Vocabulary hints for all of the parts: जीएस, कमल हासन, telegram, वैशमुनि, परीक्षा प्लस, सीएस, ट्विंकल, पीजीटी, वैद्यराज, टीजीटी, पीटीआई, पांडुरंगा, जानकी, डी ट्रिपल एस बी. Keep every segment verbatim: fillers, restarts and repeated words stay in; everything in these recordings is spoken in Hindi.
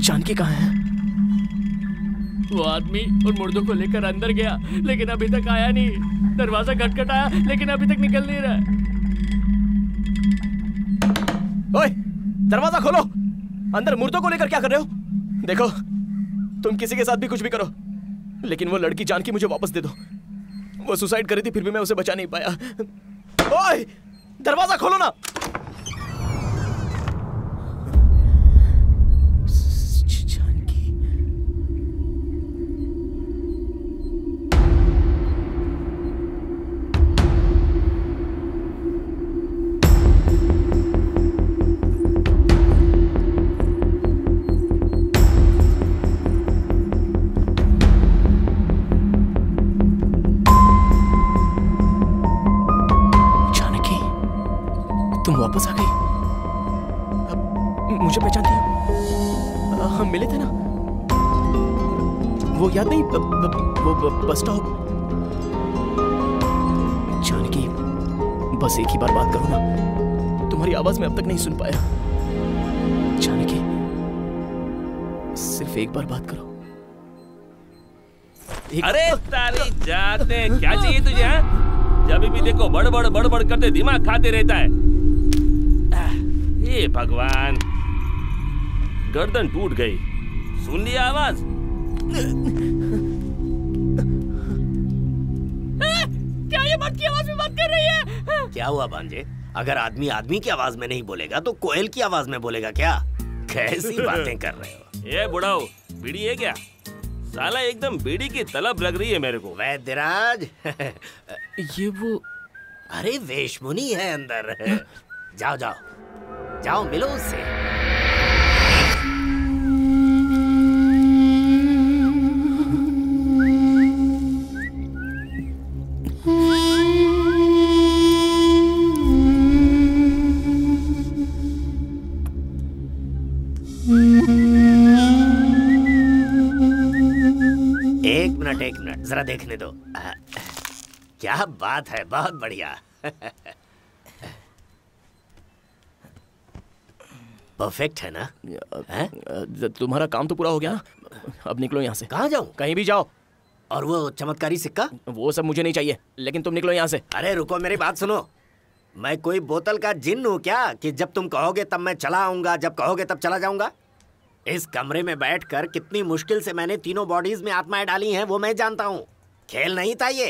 जानकी कहाँ है? वो आदमी और मुर्दों को लेकर अंदर गया लेकिन अभी तक आया नहीं। दरवाजा खटखटाया लेकिन अभी तक निकल नहीं रहा। ओए, दरवाजा खोलो। अंदर मुर्दों को लेकर क्या कर रहे हो? देखो, तुम किसी के साथ भी कुछ भी करो लेकिन वो लड़की जानकी मुझे वापस दे दो। वो सुसाइड करी थी फिर भी मैं उसे बचा नहीं पाया। ओए, दरवाजा खोलो ना। Bus stop. जानकी, बस एक ही बार बात करो ना। तुम्हारी आवाज मैं अब तक नहीं सुन पाया। जानकी, सिर्फ एक बार बात करो। एक... अरे तारी जाते, क्या चाहिए तुझे? हाँ, जब भी देखो बड़बड़ बड़बड़ करते दिमाग खाते रहता है। ये भगवान, गर्दन टूट गई। सुन लिया आवाज? की आवाज में बात कर रही है। क्या हुआ भांजे? अगर आदमी आदमी की आवाज में नहीं बोलेगा तो कोयल की आवाज में बोलेगा क्या? कैसी बातें कर रहे हो? ये बुढ़ाओ, बीड़ी है क्या? साला एकदम बीड़ी की तलब लग रही है मेरे को। वैद्यराज, ये वो अरे वैशमुनि है अंदर। जाओ जाओ जाओ, मिलो उससे। एक मिनट जरा देखने दो। आ, क्या बात है, बहुत बढ़िया। परफेक्ट है ना? है? तुम्हारा काम तो पूरा हो गया ना? अब निकलो यहाँ से। कहाँ जाऊँ? कहीं भी जाओ। और वो चमत्कारी सिक्का? वो सब मुझे नहीं चाहिए, लेकिन तुम निकलो यहाँ से। अरे रुको, मेरी बात सुनो। मैं कोई बोतल का जिन्न हूँ क्या कि जब तुम कहोगे तब मैं चला आऊंगा, जब कहोगे तब चला जाऊंगा? इस कमरे में बैठकर कितनी मुश्किल से मैंने तीनों बॉडीज में आत्माएं डाली हैं वो मैं जानता हूँ। खेल नहीं था ये।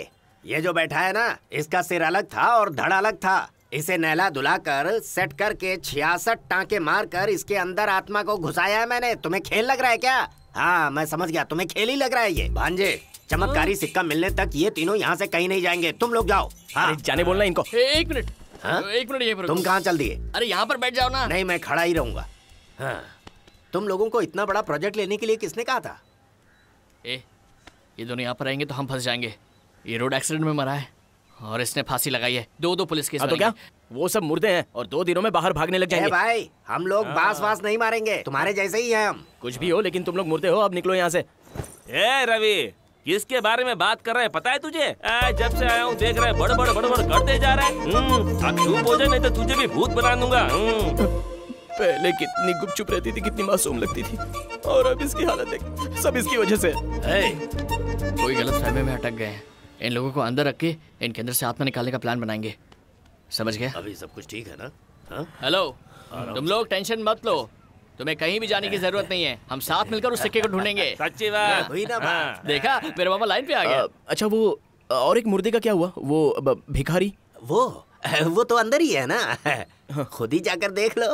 ये जो बैठा है ना, इसका सिर अलग था और धड़ अलग था। इसे नहला धुलाकर सेट करके छियासठ टांके मारकर इसके अंदर आत्मा को घुसाया है मैंने। तुम्हें खेल लग रहा है क्या? हाँ, मैं समझ गया, तुम्हें खेल ही लग रहा है ये। भांजे, चमत्कारी सिक्का मिलने तक ये तीनों यहाँ से कहीं नहीं जाएंगे। तुम लोग जाओ। हाँ, जाने बोलना इनको। एक मिनट, एक मिनट, तुम कहाँ चल दिए? अरे यहाँ पर बैठ जाओ ना। नहीं, मैं खड़ा ही रहूंगा। हाँ, तुम लोगों को इतना बड़ा प्रोजेक्ट लेने के लिए किसने कहा था? ए, ये दोनों यहाँ पर आएंगे तो हम फंस जाएंगे। ये रोड एक्सीडेंट में मरा है और इसने फांसी लगाई है। दो दो पुलिस केस। तो क्या वो सब मुर्दे हैं और दो दिनों में बाहर भागने लग जाएंगे? भाई, हम लोग बास वास नहीं मारेंगे, तुम्हारे जैसे ही हैं हम। कुछ भी हो लेकिन तुम लोग मुर्दे हो। अब निकलो यहाँ से। ए रवि, किसके बारे में बात कर रहे हैं पता है तुझे? जब से आया हूँ देख रहे बड़ बड़ बड़ बड़ करते जा रहे हैं। नहीं तो तुझे भी भूत बना दूंगा। पहले कितनी गुपचुप रहती थी, कितनी मासूम लगती थी, और अब इसकी हालत है। सब इसकी वजह से। hey, कोई गलत फहमी में अटक गए हैं। इन लोगों को अंदर रख के इनके अंदर से आत्मा निकालने का प्लान बनाएंगे, समझ गया? अभी सब कुछ ठीक है ना? हेलो, तुम लोग टेंशन मत लो, तुम्हें कहीं भी जाने की जरूरत नहीं है। हम साथ मिलकर उस सिक्के को ढूंढेंगे। सच्ची बात। हाँ। देखा, मेरा मामा लाइन पे आ गया। अच्छा, वो और एक मुर्दे का क्या हुआ? वो भिखारी, वो वो तो अंदर ही है ना, खुद ही जाकर देख लो।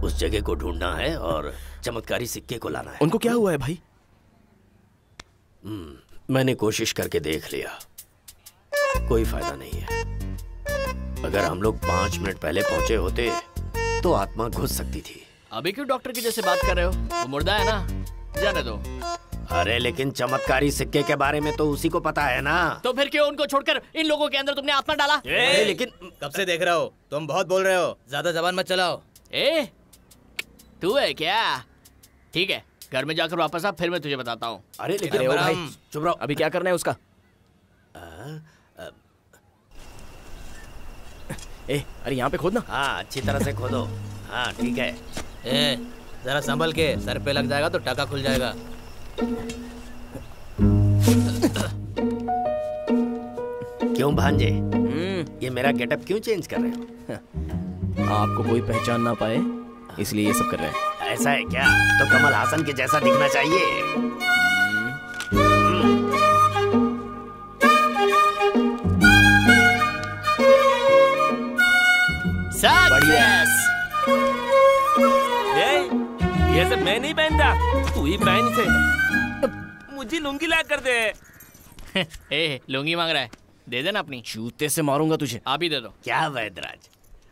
उस जगह को ढूंढना है और चमत्कारी सिक्के को लाना है। उनको क्या हुआ है भाई? मैंने कोशिश करके देख लिया, कोई फायदा नहीं है। अगर हम लोग पांच मिनट पहले पहुंचे होते तो आत्मा घुस सकती थी। अभी क्यों डॉक्टर की जैसे बात कर रहे हो? वो मुर्दा है ना, जाने दो। अरे लेकिन चमत्कारी सिक्के के बारे में तो उसी को पता है ना। तो फिर क्यों उनको छोड़कर इन लोगों के अंदर तुमने आत्मा डाला? ए, लेकिन कब से देख रहे हो? तुम बहुत बोल रहे हो, ज्यादा जबान मत चलाओ। ए, तू है क्या? ठीक है, घर में जाकर वापस आ, फिर मैं तुझे बताता हूँ। अरे लेकिन भाई चुप रहो, अभी क्या करना है उसका? आ, आ, ए, अरे यहाँ पे खोदना। हाँ, अच्छी तरह से खोदो। हाँ ठीक है। ए, जरा संभल के, सर पे लग जाएगा तो टाका खुल जाएगा। क्यों भांजे, ये मेरा गेटअप क्यों चेंज कर रहे हो? आपको कोई पहचान ना पाए इसलिए ये सब कर रहे हैं। ऐसा है क्या? तो कमल हासन के जैसा दिखना चाहिए। सक्सेस। ये सब मैं नहीं पहनता, तू ही पहन इसे। मुझे लुंगी ला कर दे। ए, लुंगी मांग रहा है, दे देना अपनी। जूते से मारूंगा तुझे। आप ही दे दो। क्या वैद्यराज,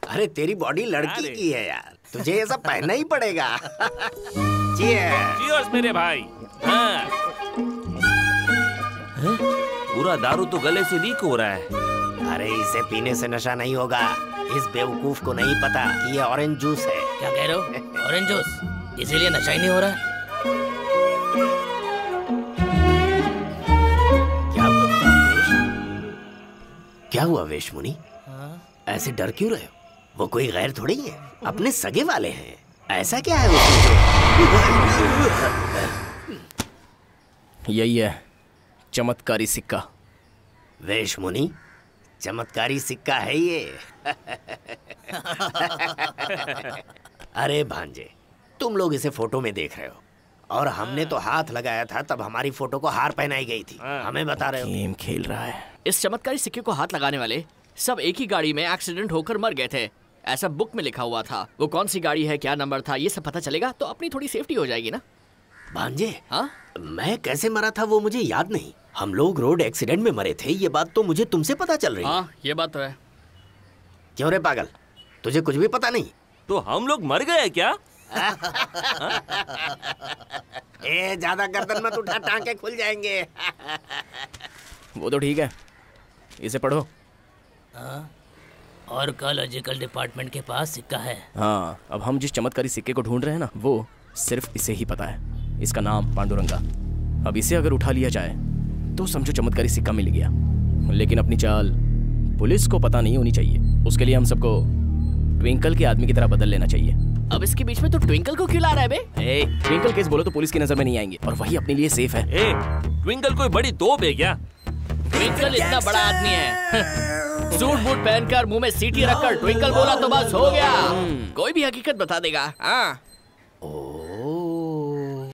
अरे तेरी बॉडी लड़की की है यार, तुझे ये सब पहनना ही पड़ेगा। चीयर्स। चीयर्स मेरे भाई। हाँ। पूरा दारू तो गले से लीक हो रहा है। अरे इसे पीने से नशा नहीं होगा, इस बेवकूफ को नहीं पता कि ये ऑरेंज जूस है। क्या कह रहे हो? ऑरेंज जूस, इसीलिए नशा ही नहीं हो रहा है। क्या हुआ वैशमुनि, ऐसे डर क्यों रहे हो? वो कोई गैर थोड़ी है, अपने सगे वाले हैं। ऐसा क्या है वो? यही है चमत्कारी सिक्का। वैशमुनि, चमत्कारी सिक्का है ये। अरे भांजे, तुम लोग इसे फोटो में देख रहे हो और हमने तो हाथ लगाया था, तब हमारी फोटो को हार पहनाई गई थी। हमें बता रहे हो? गेम खेल रहा है। इस चमत्कारी सिक्के को हाथ लगाने वाले सब एक ही गाड़ी में एक्सीडेंट होकर मर गए थे, ऐसा बुक में लिखा हुआ था। वो कौन सी गाड़ी है, क्या नंबर था, ये सब पता चलेगा तो अपनी थोड़ी सेफ्टी हो जाएगी ना भांजे। हाँ, मैं कैसे मरा था वो मुझे याद नहीं। हम लोग रोड एक्सीडेंट में मरे थे, ये बात तो मुझे तुमसे पता चल रही है। ये बात तो है। क्यों रे पागल, तुझे कुछ भी पता नहीं? तो हम लोग मर गए क्या? ए, ज्यादा गर्दन मत उठा, टांके खुल जाएंगे। वो तो ठीक है, इसे पढ़ो। आ, और आर्कियोलॉजिकल डिपार्टमेंट के पास सिक्का है। हाँ, अब हम जिस चमत्कारी सिक्के को ढूंढ रहे हैं ना, वो सिर्फ इसे ही पता है। इसका नाम पांडुरंगा। अब इसे अगर उठा लिया जाए तो समझो चमत्कारी सिक्का मिल गया, लेकिन अपनी चाल पुलिस को पता नहीं होनी चाहिए। उसके लिए हम सबको ट्विंकल के आदमी की तरह बदल लेना चाहिए। अब इसके बीच में तो ट्विंकल को क्यों ला रहा है बे? ए, ट्विंकल केस बोलो तो पुलिस की नजर में नहीं आएंगे और वही अपने लिए सेफ है। ए, ट्विंकल कोई बड़ी तोप है क्या? ट्विंकल इतना बड़ा आदमी है। सूट बूट पहनकर, मुंह में सीटी रखकर ट्विंकल बोला तो बस हो गया, कोई भी हकीकत बता देगा। हाँ।